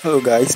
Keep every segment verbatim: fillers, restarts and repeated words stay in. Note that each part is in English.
Hello guys,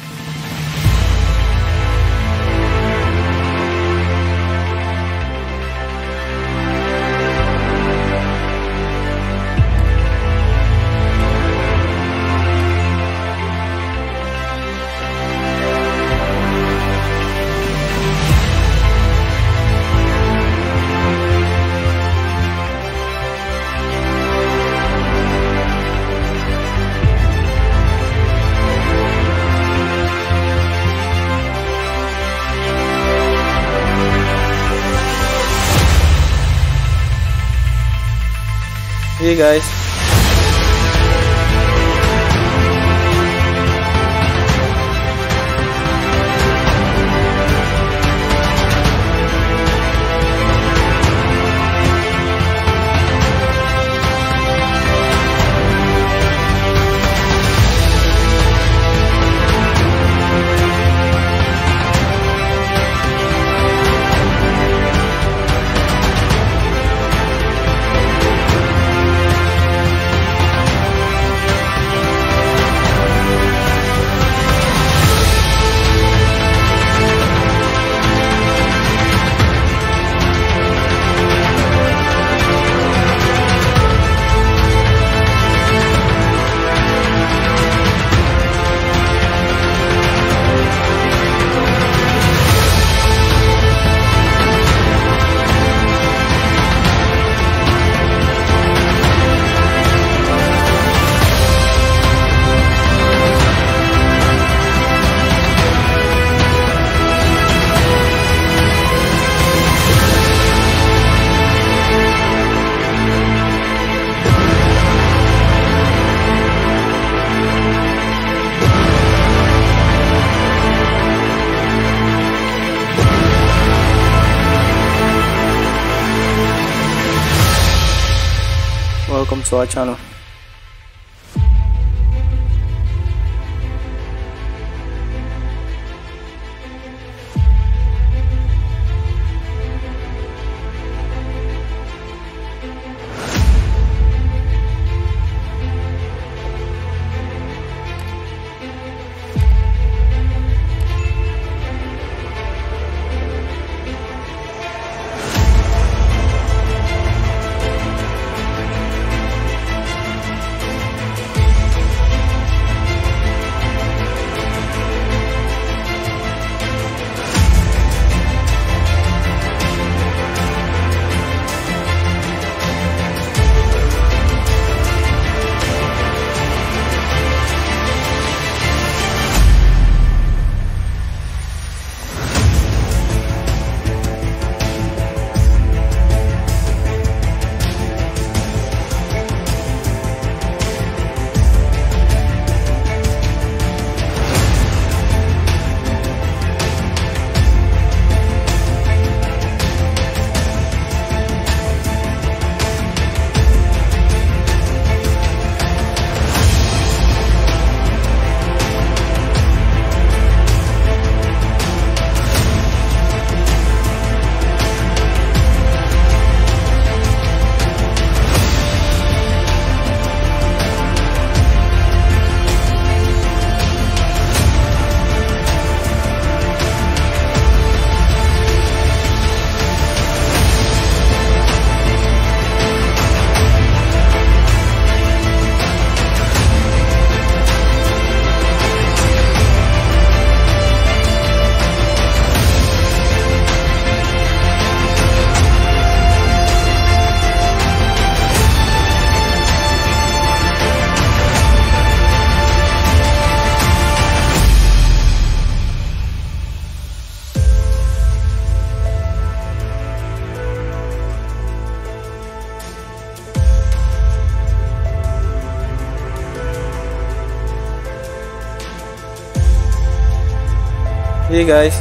hey guys, welcome to our channel. Hey guys,